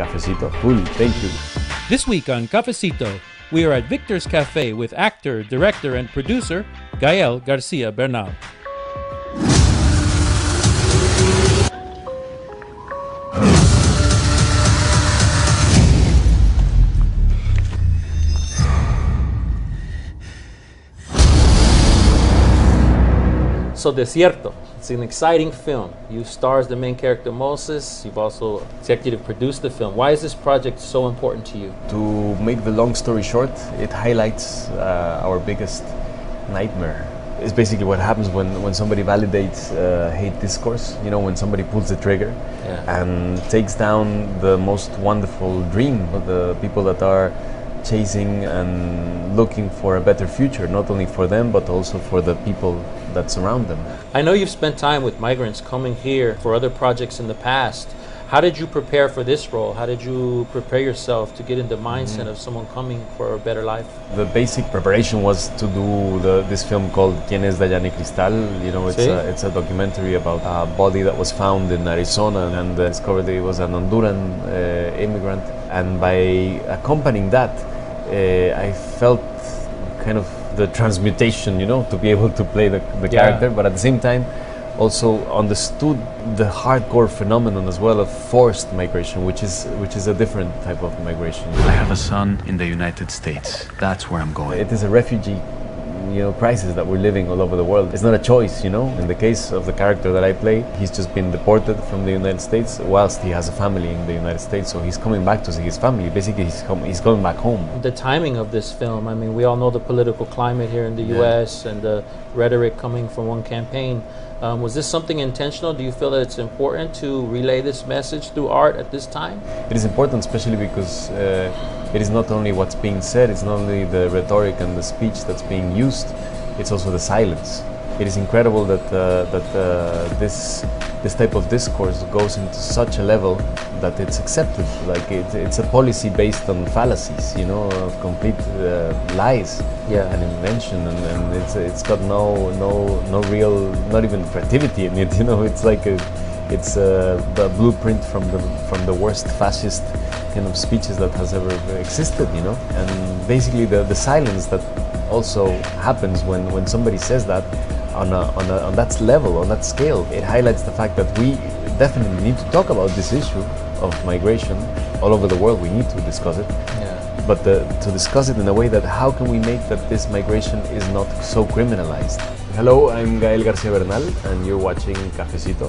Cafecito. Cool, thank you. This week on Cafecito, we are at Victor's Cafe with actor, director, and producer Gael Garcia Bernal. So Desierto, it's an exciting film. You star as the main character Moses. You've also executive produced the film. Why is this project so important to you? To make the long story short, it highlights our biggest nightmare. It's basically what happens when somebody validates hate discourse, you know, when somebody pulls the trigger and takes down the most wonderful dream of the people that are chasing and looking for a better future, not only for them but also for the people that surround them. I know you've spent time with migrants coming here for other projects in the past. How did you prepare for this role? How did you prepare yourself to get in the mindset of someone coming for a better life? The basic preparation was to do this film called ¿Quién es Dayani Cristal? You know, it's a documentary about a body that was found in Arizona and discovered that it was an Honduran immigrant. And by accompanying that, I felt kind of the transmutation, you know, to be able to play the character, but at the same time, also understood the hardcore phenomenon as well of forced migration, which is a different type of migration. I have a son in the United States. That's where I'm going. It is a refugee, you know, crisis that we're living all over the world. It's not a choice, you know. In the case of the character that I play, he's just been deported from the United States whilst he has a family in the United States, so he's coming back to see his family. Basically, he's going back home. The timing of this film, I mean, we all know the political climate here in the U.S. and the rhetoric coming from one campaign. Was this something intentional? Do you feel that it's important to relay this message through art at this time? It is important, especially because it is not only what's being said, it's not only the rhetoric and the speech that's being used, it's also the silence. It is incredible that, this type of discourse goes into such a level that it's accepted. Like it's a policy based on fallacies, you know, of complete lies and invention, and it's got no real, not even creativity in it. You know, it's like a blueprint from the worst fascist kind of speeches that has ever existed. You know, and basically the silence that also happens when somebody says that on that level, on that scale. It highlights the fact that we definitely need to talk about this issue of migration all over the world. We need to discuss it, but to discuss it in a way that how can we make that this migration is not so criminalized. Hello, I'm Gael Garcia Bernal and you're watching Cafecito.